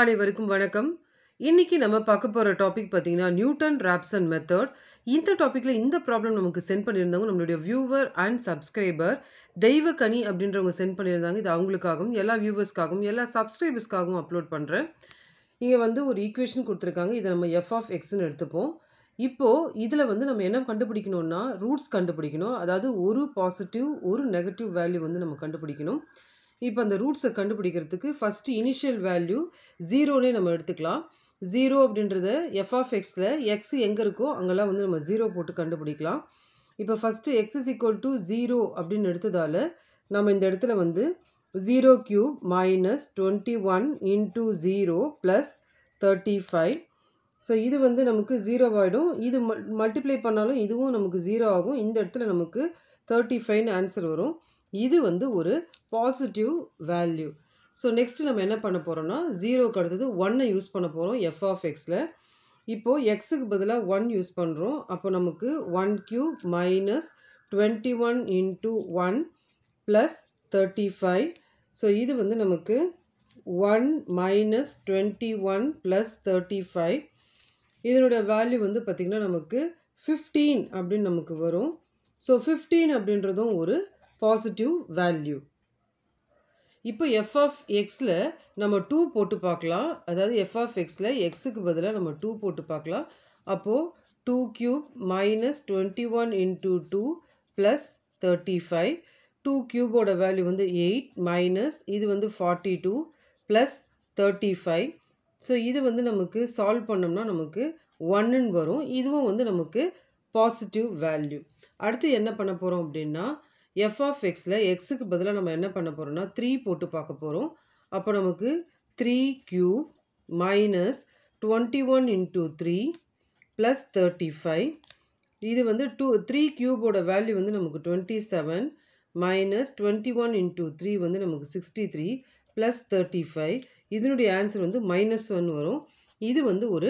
அனைவருக்கும் வணக்கம். இன்னைக்கு நம்ம பார்க்க போற டாபிக் பாத்தீங்கன்னா நியூட்டன்-ராப்சன் மெத்தட். இந்த டாபிக்ல இந்த ப்ராப்ளம் நமக்கு சென்ட் பண்ணியிருந்தாங்க நம்மளுடைய வியூவர் அண்ட் சப்ஸ்கிரைபர் தெய்வகனி அப்படின்றவங்க சென்ட் பண்ணியிருந்தாங்க. இது அவங்களுக்காகவும் எல்லா வியூவர்ஸ்க்காகவும் எல்லா சப்ஸ்கிரைபர்ஸ்க்காகவும் அப்லோட் பண்றேன். இங்க வந்து ஒரு ஈக்குவேஷன் கொடுத்திருக்காங்க. இதை நம்ம f(x) ன்னு எடுத்துப்போம். இப்போ இதில் வந்து நம்ம என்ன கண்டுபிடிக்கணும்னா ரூட்ஸ் கண்டுபிடிக்கணும். அதாவது ஒரு பாசிட்டிவ் ஒரு நெகட்டிவ் வேல்யூ வந்து நம்ம கண்டுபிடிக்கணும். இப்போ அந்த ரூட்ஸை கண்டுபிடிக்கிறதுக்கு ஃபஸ்ட்டு இனிஷியல் வேல்யூ 0னே நம்ம எடுத்துக்கலாம். 0 அப்படின்றத f(x)ல் எக்ஸ் எங்கே இருக்கோ அங்கெல்லாம் வந்து நம்ம 0 போட்டு கண்டுபிடிக்கலாம். இப்போ ஃபஸ்ட்டு x = 0 அப்படின்னு எடுத்ததால் நம்ம இந்த இடத்துல வந்து 0³ - 21 × 0 + 35. ஸோ இது வந்து நமக்கு 0 ஆகிடும். இது மல்டிப்ளை பண்ணாலும் இதுவும் நமக்கு 0 ஆகும். இந்த இடத்துல நமக்கு 35ன்னு ஆன்சர் வரும். இது வந்து ஒரு பாசிட்டிவ் வேல்யூ. ஸோ நெக்ஸ்ட்டு நம்ம என்ன பண்ண போகிறோம்னா 0க்கு அடுத்தது 1ஐ யூஸ் பண்ண போகிறோம் f(x)ல். இப்போது எக்ஸுக்கு பதிலாக 1 யூஸ் பண்ணுறோம். அப்போ நமக்கு 1³ - 21 × 1 + 35. ஸோ இது வந்து நமக்கு 1 - 21 + 35. இதனுடைய வேல்யூ வந்து பார்த்திங்கன்னா நமக்கு 15 அப்படின்னு நமக்கு வரும். ஸோ 15 அப்படின்றதும் ஒரு பாசிட்டிவ் வேல்யூ. இப்போ f(x)ல் நம்ம 2 போட்டு பார்க்கலாம். அதாவது f(x)ல் எக்ஸுக்கு பதிலாக நம்ம 2 போட்டு பார்க்கலாம். அப்போது 2³ - 21 × 2 + 35. 2³ வேல்யூ வந்து 8 மைனஸ் இது வந்து 42 + 35. ஸோ இது வந்து நமக்கு சால்வ் பண்ணோம்னா நமக்கு 1ன்னு வரும். இதுவும் வந்து நமக்கு பாசிட்டிவ் வேல்யூ. அடுத்து என்ன பண்ண போகிறோம் அப்படின்னா f(x)ல் எக்ஸுக்கு பதிலாக நம்ம என்ன பண்ண போகிறோம்னா 3 போட்டு பார்க்க போகிறோம். அப்போ நமக்கு 3³ - 21 × 3 + 35. இது வந்து 3³ வேல்யூ வந்து நமக்கு 27 - 21 × 3 வந்து நமக்கு 63 + 35. இதனுடைய ஆன்சர் வந்து -1 வரும். இது வந்து ஒரு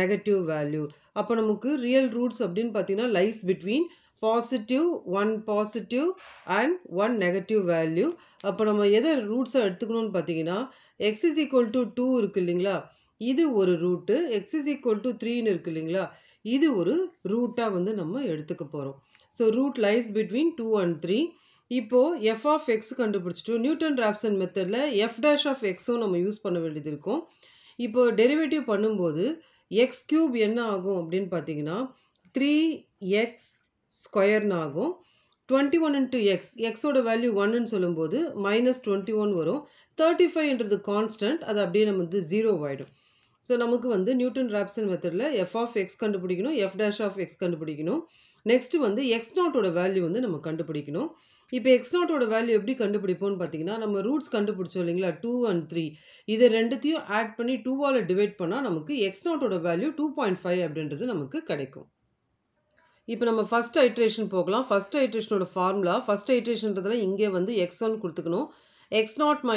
நெகட்டிவ் வேல்யூ. அப்போ நமக்கு ரியல் ரூட்ஸ் அப்படின்னு பார்த்தீங்கன்னா lies between +1 positive and 1 negative value. அப்போ நம்ம எதை ரூட்ஸாக எடுத்துக்கணும்னு பார்த்தீங்கன்னா x = 2 இருக்குது இல்லைங்களா, இது ஒரு ரூட்டு. x = 3ன்னு இருக்குது இல்லைங்களா, இது ஒரு ரூட்டாக வந்து நம்ம எடுத்துக்க போகிறோம். So root lies between 2 and 3. இப்போது f(x) கண்டுபிடிச்சிட்டோம். நியூட்டன்-ராப்சன் மெத்தடில் f'(x)ம் நம்ம யூஸ் பண்ண வேண்டியது இருக்கும். இப்போது டெரிவேட்டிவ் பண்ணும்போது x³ என்ன ஆகும் அப்படின்னு பார்த்தீங்கன்னா 3x² ஆகும். 21 × x, எக்ஸோட வேல்யூ 1ன்னு சொல்லும்போது -21 வரும். 35ன்றது கான்ஸ்டன்ட், அது அப்படியே நம்ம வந்து 0 ஆகிடும். ஸோ நமக்கு வந்து நியூட்டன்-ராப்சன் மெத்தடில் f(x) கண்டுபிடிக்கணும், f'(x) கண்டுபிடிக்கணும். நெக்ஸ்ட்டு வந்து x0 வேல்யூ வந்து நம்ம கண்டுபிடிக்கணும். இப்போ x0 வேல்யூ எப்படி கண்டுபிடிப்போம்னு பார்த்தீங்கன்னா நம்ம ரூட்ஸ் கண்டுபிடிச்சோம் இல்லைங்களா 2 and 3, இதை ரெண்டுத்தையும் ஆட் பண்ணி 2ஆல் டிவைட் பண்ணால் நமக்கு x0 வேல்யூ 2.5 அப்படின்றது நமக்கு கிடைக்கும். இப்போ நம்ம ஃபஸ்ட் ஐட்ரேஷன் போகலாம். ஃபஸ்ட் ஐட்ரேஷனோட ஃபார்முலா, ஃபஸ்ட் ஐட்ரேஷன்றதுல இங்கே வந்து x1 கொடுத்துக்கணும். x0 -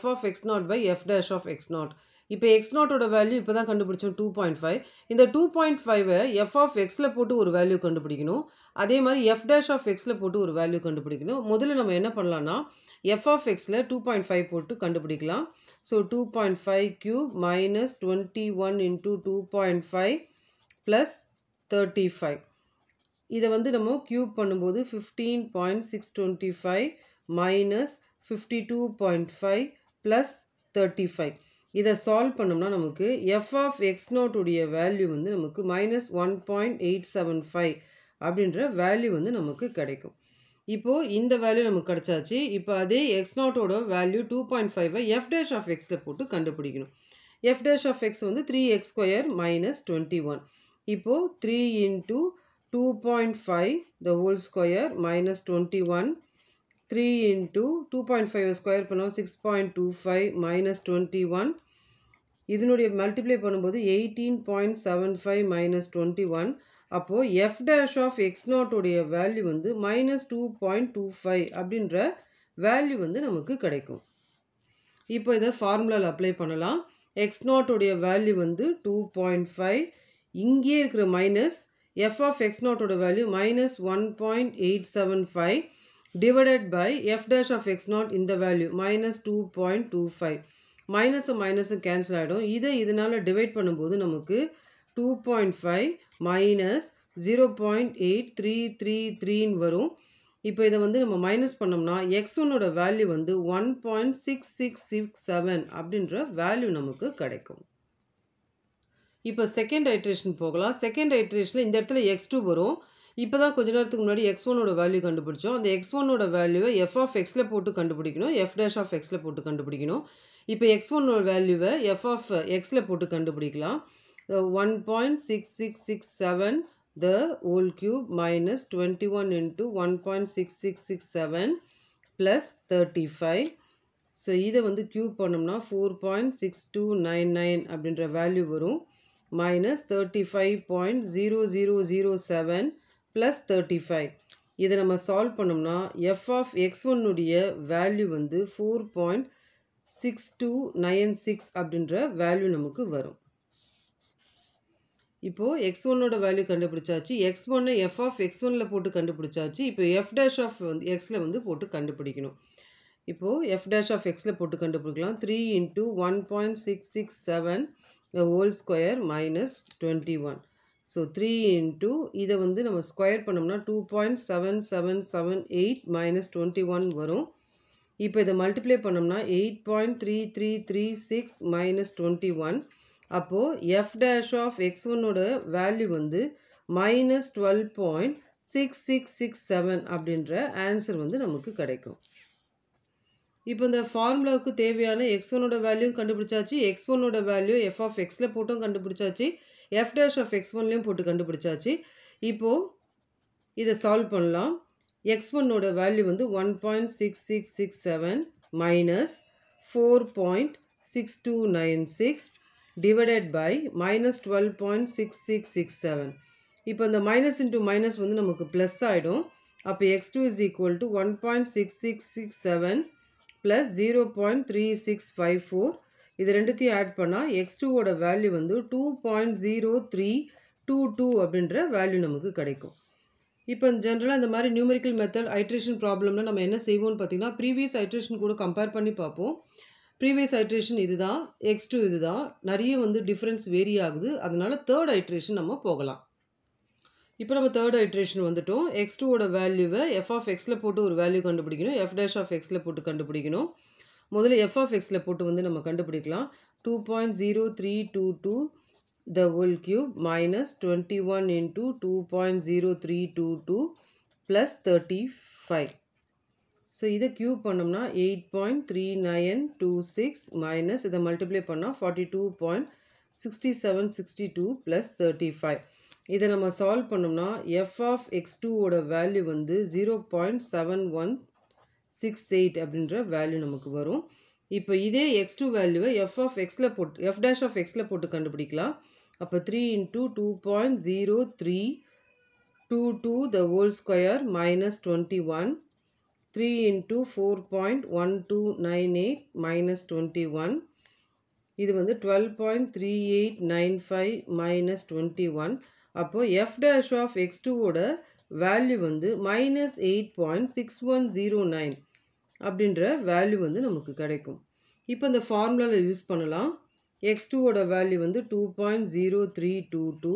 f(x0) / f'(x0). இப்போ x0 வேல்யூ இப்போ தான் கண்டுபிடிச்சோம் 2.5. இந்த 2.5ஐ f(x)ல் போட்டு ஒரு வேல்யூ கண்டுபிடிக்கணும். அதே மாதிரி f'(x)ல் போட்டு ஒரு வேல்யூ கண்டுபிடிக்கணும். முதல்ல நம்ம என்ன பண்ணலாம்னா f(x)ல் 2.5 போட்டு கண்டுபிடிக்கலாம். ஸோ 2.5³ - 21 × 2.5 + 35. இதை வந்து நம்ம க்யூப் பண்ணும்போது 15.625 - 52.5 + 35. இதை சால்வ் பண்ணோம்னா நமக்கு f(x0) உடைய வேல்யூ வந்து நமக்கு -1.875 அப்படின்ற வேல்யூ வந்து நமக்கு கிடைக்கும். இப்போது இந்த வேல்யூ நமக்கு கிடைச்சாச்சு. இப்போ அதே x0 வேல்யூ 2.5ஐ f'(x)ல் போட்டு கண்டுபிடிக்கணும். f'(x) வந்து 3x² - 21. இப்போது 3 × 2.5² - 21. 3 × 2.5 ஸ்கொயர் பண்ணோம் 6.25 - 21. இதனுடைய மல்டிப்ளை பண்ணும்போது 18.75 - 21. அப்போது f'(x0) உடைய வேல்யூ வந்து -2.25 அப்படின்ற வேல்யூ வந்து நமக்கு கிடைக்கும். இப்போ இதை ஃபார்முலாவில் அப்ளை பண்ணலாம். x0 உடைய வேல்யூ வந்து 2.5, இங்கே இருக்கிற மைனஸ் f(x0)ோட வேல்யூ -1.875 divided by f'(x0) இந்த value -2.25 minus and minus cancel ஆயிடும். இதை இதனால டிவைட் பண்ணும்போது நமக்கு 2.5 minus 0.8333 ன்னு வரும். இப்போ இதை வந்து நம்ம மைனஸ் பண்ணோம்னா x1 ஓட வேல்யூ வந்து 1.6667 அப்படிங்கற வேல்யூ நமக்கு கிடைக்கும். இப்போ செகண்ட் ஐட்ரேஷன் போகலாம். செகண்ட் ஐட்ரேஷன்ல இந்த இடத்துல x2 வரும். இப்போதான் கொஞ்ச நேரத்துக்கு முன்னாடி x1 ஓட வேல்யூ கண்டுபிடிச்சோம். அந்த x1 ஓட வேல்யூவை f(x) ல போட்டு கண்டுபிடிக்கணும். f'(x) ல போட்டு கண்டுபிடிக்கணும். இப்போ x1 ஓட வேல்யூவை f(x) ல போட்டு கண்டுபிடிக்கலாம். 1.6667 the whole cube minus 21 into 1.6667 plus 35. So, either one the cube panamna 4.6299 abdindra value varum minus 35.0007 plus 35. Either nama solve panamna f of x1 nudiya value one the 4.6296 abdindra value namakku varum. இப்போ x1 ஓட value கண்டுபிடிச்சாச்சு. x1 I f of x1 ல போட்டு கண்டுபிடிச்சாச்சு. இப்போ f' of x ல வந்து போட்டு கண்டுபிடிக்கணும். இப்போ f' of x ல போட்டு கண்டுபிடிக்கலாம். 3 * 1.667 the whole square minus 21. So 3 * இத வந்து நம்ம ஸ்கொயர் பண்ணோம்னா 2.7778 minus 21 வரும். இப்போ இத மல்டிப்ளை பண்ணோம்னா 8.3336 minus 21. அப்போ f' of x1 ஓட வேல்யூ வந்து -12.6667 அப்படிங்கற ஆன்சர் வந்து நமக்கு கிடைக்கும். இப்போ இந்த ஃபார்முலாவுக்கு தேவையான x1 ஓட வேல்யூ கண்டுபிடிச்சாச்சு. x1 ஓட வேல்யூ f(x) ல போட்டும் கண்டுபிடிச்சாச்சு. f' of x1 லயும் போட்டு கண்டுபிடிச்சாச்சு. இப்போ இத சால்வ் பண்ணலாம். x1 ஓட வேல்யூ வந்து 1.6667 - 4.6296 divided by minus 12.6667. இப்போ இந்த minus into minus வந்து நமக்கு plus ஆயிடும். அப்போ x2 is equal to 1.6667 plus 0.3654. இது ரெண்டுத்தையும் ஆட் பண்ணா x2 ஓட வேல்யூ வந்து 2.0322 அப்படிங்கற வேல்யூ நமக்கு கிடைக்கும். இப்போ ஜெனரலா இந்த மாதிரி நியூமெரிக்கல் மெத்தட் ஐட்ரேஷன் ப்ராப்ளம்ல நம்ம என்ன செய்வோம்னு பார்த்தீங்கன்னா ப்ரீவியஸ் ஐட்ரேஷன் கூட கம்பேர் பண்ணி பார்ப்போம். previous iteration இதுதான், x2 இதுதான், நிறைய வந்து டிஃபரன்ஸ் வேரி ஆகுது. அதனால தேர்ட் ஐட்ரேஷன் நம்ம போகலாம். இப்போ நம்ம தேர்ட் ஐட்ரேஷன் வந்துட்டோம். x2 ஓட வேல்யூவை f(x) ல போட்டு ஒரு வேல்யூ கண்டுபிடிக்கணும். f'(x) ல போட்டு கண்டுபிடிக்கணும். முதல்ல f(x) ல போட்டு வந்து நம்ம கண்டுபிடிக்கலாம். 2.0322 the whole cube minus 21 into 2.0322 plus 35. So, இது cube பண்ணம்னா 8.3926 minus இது multiply பண்ணா 42.6762 plus 35. இது நம்ம solve பண்ணம்னா f of x2 ஓட value வந்து 0.7168 அப்படின்ற value நமக்கு வரும். இப்போ இதே x2 value f' of x ல போட்டு கண்டுபிடிக்கலாம். அப்போ 3 into 2.0322 the whole square minus 21. 3 into 4.1298 minus 21. இது வந்து 12.3895 minus 21. அப்போ f' of x2 ஓட value வந்து minus 8.6109 அப்படின்ற value வந்து நமக்கு கிடைக்கும். இப்போ இந்த ஃபார்முலால யூஸ் பண்ணலாம். x2 ஓட value வந்து 2.0322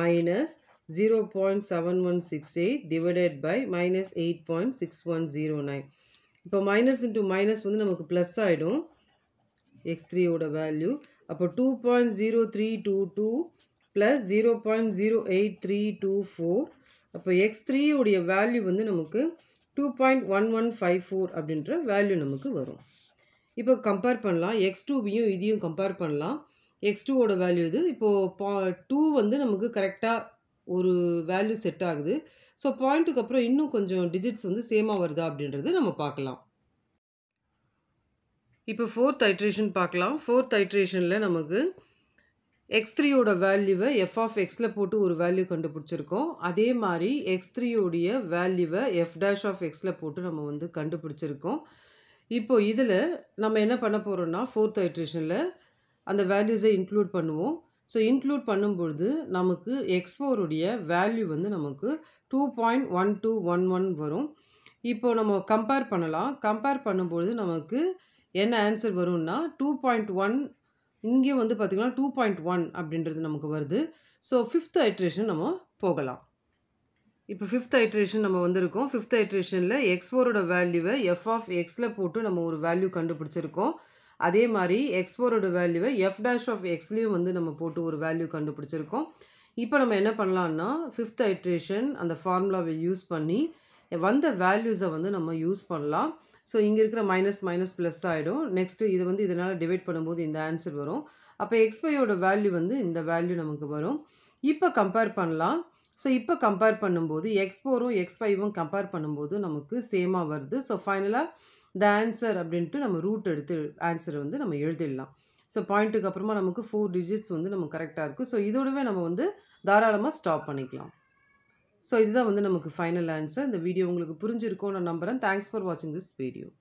minus 0.7168 divided by minus 8.6109. இப்போ minus into minus வந்து நமக்கு plus ஆயிடும். x3 ஓட value அப்போ 2.0322 plus 0.08324. அப்போ x3 உடைய value வந்து நமக்கு 2.1154 அப்படின்ற value நமக்கு வரும். இப்போ compare பண்ணலாம். x2-ஐயும் இதையும் compare பண்ணலாம். x2 ஓட value இது இப்போ 2 வந்து நமக்கு கரெக்ட்டா ஒரு வேல்யூ செட் ஆகுது. ஸோ பாயிண்ட்டுக்கு அப்புறம் இன்னும் கொஞ்சம் டிஜிட்ஸ் வந்து சேமாக வருதா அப்படின்றது நம்ம பார்க்கலாம். இப்போ ஃபோர்த் ஐட்ரேஷன் பார்க்கலாம். ஃபோர்த் ஐட்ரேஷனில் நமக்கு x3யோட வேல்யூவை f(x)ல போட்டு ஒரு வேல்யூ கண்டுபிடிச்சிருக்கோம். அதே மாதிரி x3யோடைய வேல்யூவை f'(x)ல போட்டு நம்ம வந்து கண்டுபிடிச்சிருக்கோம். இப்போ இதில் நம்ம என்ன பண்ண போகிறோம்னா ஃபோர்த் ஐட்ரேஷனில் அந்த வேல்யூஸை இன்க்ளூட் பண்ணுவோம். ஸோ இன்க்ளூட் பண்ணும்பொழுது நமக்கு x4 உடைய வேல்யூ வந்து நமக்கு 2.1211 வரும். இப்போ நம்ம கம்பேர் பண்ணலாம். கம்பேர் பண்ணும்பொழுது நமக்கு என்ன ஆன்சர் வரும்னா 2.1. இங்கே வந்து பாத்தீங்கன்னா 2.1 அப்படிங்கிறது நமக்கு வருது. சோ 5th iteration நம்ம போகலாம். இப்போ 5th iteration நம்ம வந்திருக்கோம். 5th iterationல x4 ஓட வேல்யூவை f of x ல போட்டு நம்ம ஒரு வேல்யூ கண்டுபிடிச்சிருக்கோம். அதே மாதிரி x4 ஓட வேல்யூவை f dash of x லயும் வந்து நம்ம போட்டு ஒரு வேல்யூ கண்டுபிடிச்சிருக்கோம். இப்போ நம்ம என்ன பண்ணலாம்னா 5th iteration அந்த ஃபார்முலாவை யூஸ் பண்ணி வந்த வேல்யூஸை வந்து நம்ம யூஸ் பண்ணலாம். So, இங்க இருக்கிற minus minus plus ஆயிடும். Next இது வந்து இதனால டிவைட் பண்ணும்போது இந்த ஆன்சர் வரும். அப்ப x5 ஓட வேல்யூ வந்து இந்த வேல்யூ நமக்கு வரும். இப்போ கம்பேர் பண்ணலாம். So, இப்போ கம்பேர் பண்ணும்போது x4 உம் x5 உம் கம்பேர் பண்ணும்போது நமக்கு சேமா வருது. So, ஃபைனலா the answer அப்படிட்டு நம்ம ரூட் எடுத்து ஆன்சர் வந்து நம்ம எழுதிடலாம். So, பாயிண்ட்க்கு அப்புறமா நமக்கு 4 டிஜிட்ஸ் வந்து நமக்கு கரெக்ட்டா இருக்கு. So, இதோடவே நம்ம வந்து தாராளமா ஸ்டாப் பண்ணிக்கலாம். So, this is the final answer. The video is going to be a good one. Thanks for watching this video.